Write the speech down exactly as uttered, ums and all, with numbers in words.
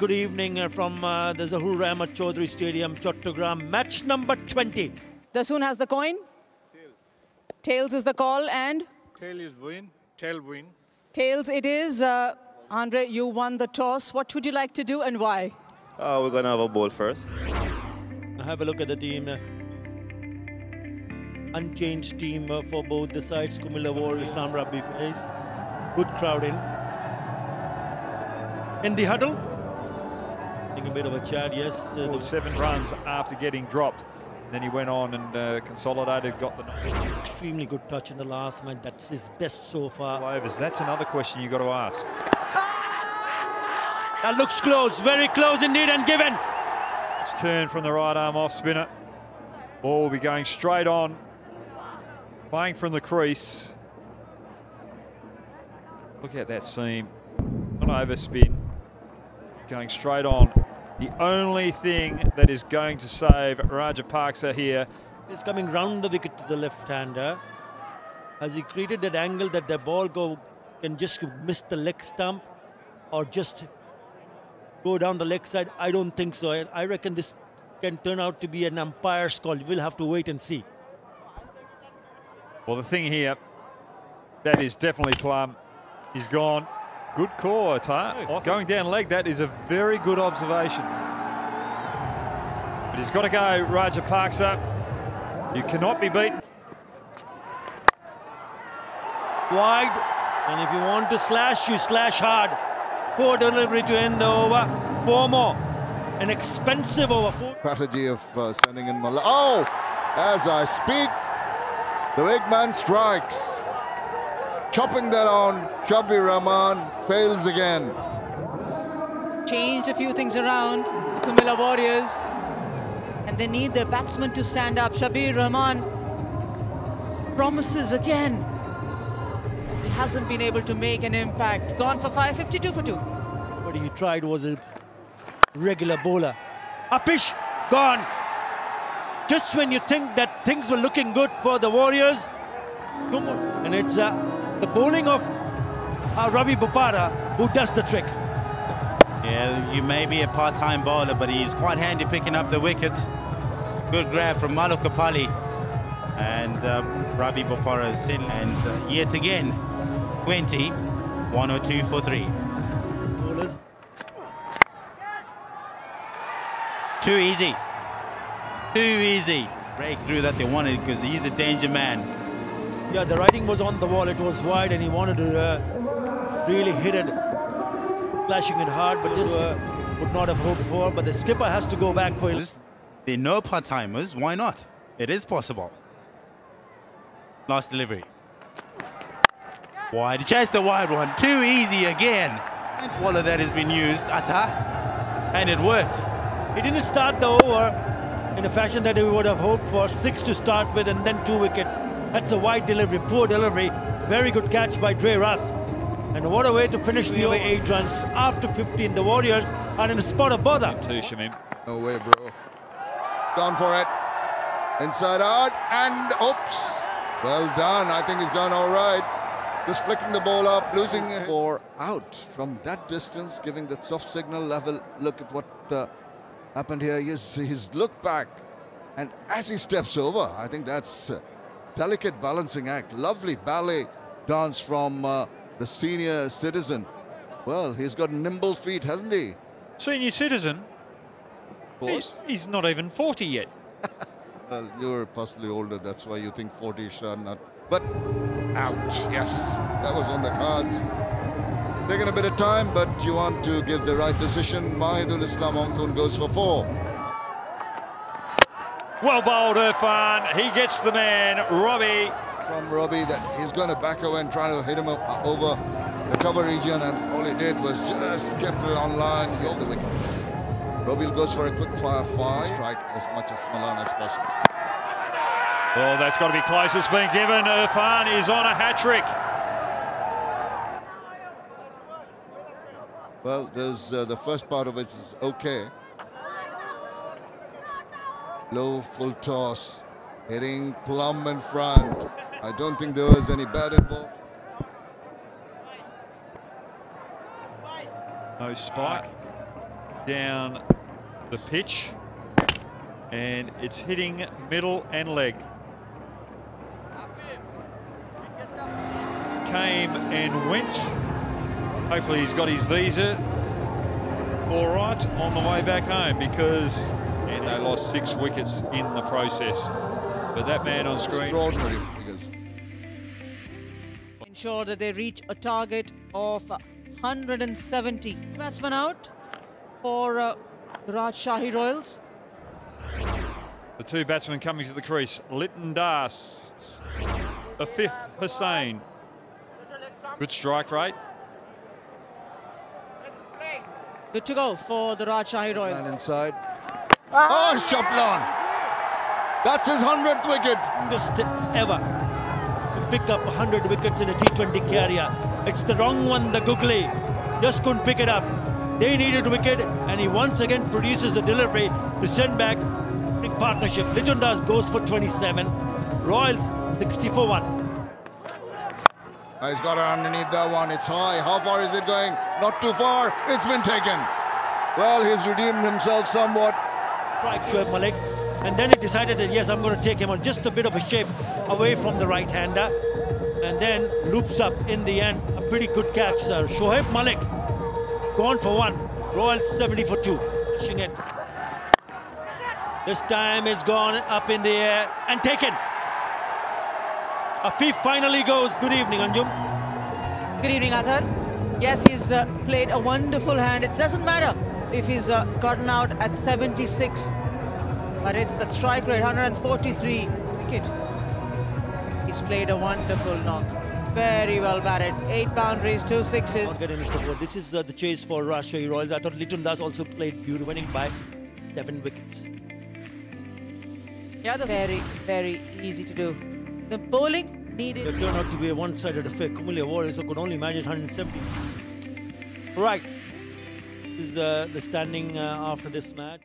Good evening from uh, the Zahur Ahmed Chowdhury Stadium, Chattogram. Match number twenty. Dasun has the coin. Tails. Tails is the call and? Tail is win. Tail win. Tails it is. Uh, Andre, you won the toss. What would you like to do and why? Uh, we're going to have a bowl first. Have a look at the team. Unchanged team for both the sides. Kumila Wall, Islam Rabbi face. Good crowd in. In the huddle. A bit of a chat, yes. Scored seven runs after getting dropped. Then he went on and uh, consolidated, got the extremely good touch in the last man. That's his best so far. Overs. That's another question you got to ask. That looks close, very close indeed, and given. It's turned from the right arm off spinner. Ball will be going straight on, playing from the crease. Look at that seam. An overspin, going straight on. The only thing that is going to save Raja Parks here. He's coming round the wicket to the left-hander. Has he created that angle that the ball go can just miss the leg stump or just go down the leg side? I don't think so. I reckon this can turn out to be an umpire's call. We'll have to wait and see. Well, the thing here, that is definitely plumb. He's gone. Good call, Atta. Awesome. Going down leg, that is a very good observation. But he's got to go, Raja Parks up. You cannot be beaten. Wide, and if you want to slash, you slash hard. Poor delivery to end the over. Four more. An expensive over. Four. Strategy of uh, sending in Mal. Oh! As I speak, the big man strikes. Chopping that on, Shabir Rahman fails again. Changed a few things around, the Cumilla Warriors. And they need their batsmen to stand up. Shabir Rahman promises again. He hasn't been able to make an impact. Gone for five, fifty-two for two. What he tried was a regular bowler. Apish, gone. Just when you think that things were looking good for the Warriors, two more. And it's a... Uh, The bowling of uh, Ravi Bopara, who does the trick. Yeah, you may be a part-time bowler, but he's quite handy picking up the wickets. Good grab from Malo Kapali, and um, Ravi Bopara is in. And uh, yet again, twenty, one or two for three. Bowlers. Too easy. Too easy. Breakthrough that they wanted because he's a danger man. Yeah, the writing was on the wall. It was wide, and he wanted to uh, really hit it, flashing it hard, but just uh, would not have hoped for. But the skipper has to go back for it. They know part-timers. Why not? It is possible. Last delivery. Wide. Chase the wide one. Too easy again. And wall of that has been used, Atta, and it worked. He didn't start the over in the fashion that we would have hoped for. Six to start with, and then two wickets. That's a wide delivery, poor delivery. Very good catch by Dre Russ. And what a way to finish the over. Eight runs after fifteen. The Warriors are in a spot of bother. Two, Shamim. No way, bro. Gone for it. Inside out, and oops. Well done. I think he's done all right. Just flicking the ball up, losing it. Four out from that distance, giving that soft signal level. Look at what uh, happened here. Yes, his look back. And as he steps over, I think that's... Uh, delicate balancing act, lovely ballet dance from uh, the senior citizen. Well, he's got nimble feet, hasn't he? Senior citizen? Of course. He's not even forty yet. Well, you're possibly older, that's why you think forty shall not. But, ouch, yes, that was on the cards. Taking a bit of time, but you want to give the right decision. Mahidul Islam Hongkun goes for four. Well bowled, Irfan. He gets the man, Robbie. From Robbie, that he's going to back away and trying to hit him up over the cover region, and all he did was just kept it online. He over the wickets. Robbie goes for a quick fire five. Strike as much as Milan as possible. Well, that's got to be close. It's been given. Irfan is on a hat-trick. Well, there's uh, the first part of it is okay. Low full toss, hitting plumb in front. I don't think there was any bad involved. No spike. down the pitch, and it's hitting middle and leg. Came and went. Hopefully he's got his visa all right on the way back home, because and they lost six wickets in the process. But that man on screen, extraordinary, because ensure that they reach a target of one hundred seventy. Batsman out for uh, the Rajshahi Royals. The two batsmen coming to the crease, Litton Das, a fifth Hussain. Good strike rate. Good to go for the Rajshahi Royals. Man inside. Oh, Chaplin! That's his hundredth wicket. Longest ever to pick up one hundred wickets in a T twenty career. It's the wrong one, the Googly. Just couldn't pick it up. They needed wicket, and he once again produces a delivery to send back big partnership. Litton Das goes for twenty-seven. Royals sixty-four one. Oh, he's got it underneath that one. It's high. How far is it going? Not too far. It's been taken. Well, he's redeemed himself somewhat. Strike Shoaib Malik, and then he decided that yes, I'm going to take him on just a bit of a shape away from the right-hander, and then loops up in the end. A pretty good catch, sir. Shoaib Malik gone for one. Royals seventy for two. Pushing it. This time it's gone up in the air and taken. Afif finally goes. Good evening, Anjum. Good evening, Athar. Yes, he's uh, played a wonderful hand. It doesn't matter if he's uh, gotten out at seventy-six, but it's the strike rate, one hundred forty-three wicket. He's played a wonderful knock. Very well batted. Eight boundaries, two sixes. Don't get any support. This is uh, the chase for Rajshahi Royals. I thought Litton Das also played beautiful, winning by seven wickets. Yeah, that's very, very easy to do. The bowling needed. It turned out to be a one-sided affair. Cumilla Warriors could only manage one hundred seventy. Right. This is the, the standing uh, after this match.